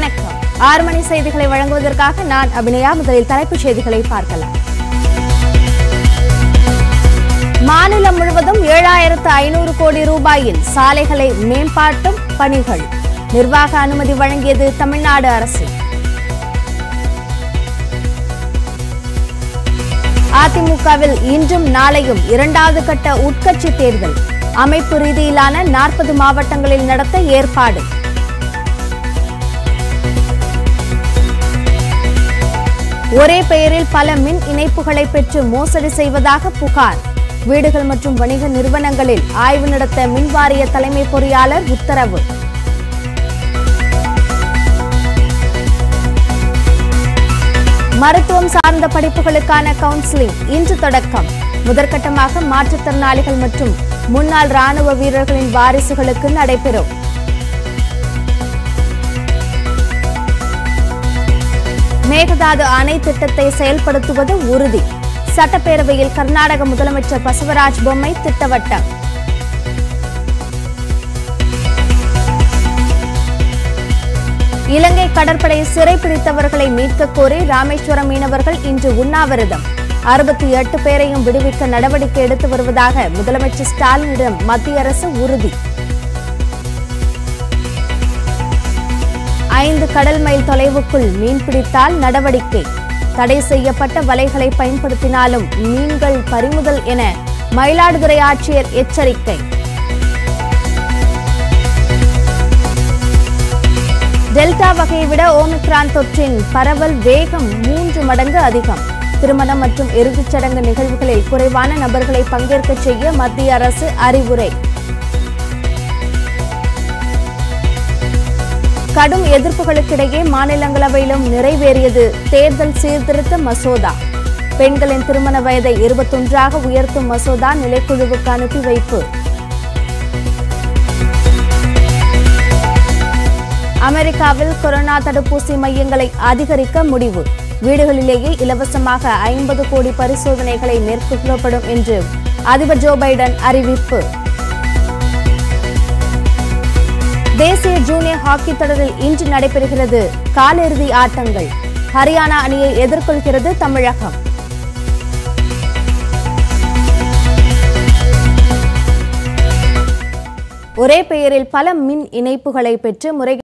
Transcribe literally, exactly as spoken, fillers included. வணக்கம். ஆறு மணி செய்திகளை வழங்குவதற்காக நான் அபிநயா. முதலில் தலைப்புச் செய்திகளை பார்க்கலாம். மாநிலம் முழுவதும் ஏழாயிரத்து ஐநூறு கோடி ரூபாயில் சாலைகளை மேம்பாட்டும் பணிகள். நிர்வாக அனுமதி வழங்கியது தமிழ்நாடு அரசு. அதிமுகவில் இன்றும் நாளையும் இரண்டாவது கட்ட உட்கட்சி தேர்தல் அமைப்பு ரீதியிலான நாற்பது மாவட்டங்களில் நடத்த ஏற்பாடு. ஒரே பெயரில் பல மின் இணைப்புகளை பெற்று மோசடி செய்வதாக புகார். வீடுகள் மற்றும் வணிக நிறுவனங்களில் ஆய்வு நடத்த மின் வாரிய தலைமை பொறியாளர் உத்தரவு. மருத்துவம் சார்ந்த படிப்புகளுக்கான கவுன்சிலிங் இன்று தொடக்கம். முதற்கட்டமாக மாற்றுத்திறனாளிகள் மற்றும் முன்னாள் ராணுவ வீரர்களின் வாரிசுகளுக்கு நடைபெறும். மேகதாது அணை திட்டத்தை செயல்படுத்துவது உறுதி. சட்டப்பேரவையில் கர்நாடக முதலமைச்சர் பசவராஜ் பொம்மை திட்டவட்டம். இலங்கை கடற்படை சிறைப்பிடித்தவர்களை மீட்கக் கோரி ராமேஸ்வரம் மீனவர்கள் இன்று உண்ணாவிரதம். அறுபத்தி எட்டு பேரையும் விடுவிக்க நடவடிக்கை எடுத்து வருவதாக முதலமைச்சர் ஸ்டாலினிடம் மத்திய அரசு உறுதி. ஐந்து கடல் மைல் தொலைவுக்குள் மீன்பிடித்தால் நடவடிக்கை. தடை செய்யப்பட்ட வலைகளை பயன்படுத்தினாலும் மீன்கள் பறிமுதல் என மயிலாடுதுறை ஆட்சியர் எச்சரிக்கை. டெல்டா வகையை விட ஓமிக்ரான் தொற்றின் பரவல் வேகம் மூன்று மடங்கு அதிகம். திருமணம் மற்றும் இறுதிச் சடங்கு நிகழ்வுகளில் குறைவான நபர்களை பங்கேற்க செய்ய மத்திய அரசு அறிவுரை. கடும் எதிர்ப்புகளுக்கிடையே மாநிலங்களவையிலும் நிறைவேறியது தேர்தல் சீர்திருத்த மசோதா. பெண்களின் திருமண வயதை இருபத்தொன்றாக உயர்த்தும் மசோதா நிலைக்குழுவுக்கு அனுப்பி வைப்பு. அமெரிக்காவில் கொரோனா தடுப்பூசி மையங்களை அதிகரிக்க முடிவு. வீடுகளிலேயே இலவசமாக ஐம்பது கோடி பரிசோதனைகளை மேற்கொள்ளப்படும் என்று அதிபர் ஜோ பைடன் அறிவிப்பு. தேசிய ஜூனியர் ஹாக்கி தொடரில் இன்று நடைபெறுகிறது காலிறுதி ஆட்டங்கள். ஹரியானா அணியை எதிர்கொள்கிறது தமிழகம். ஒரே பெயரில் பல மின் இணைப்புகளை பெற்று முறை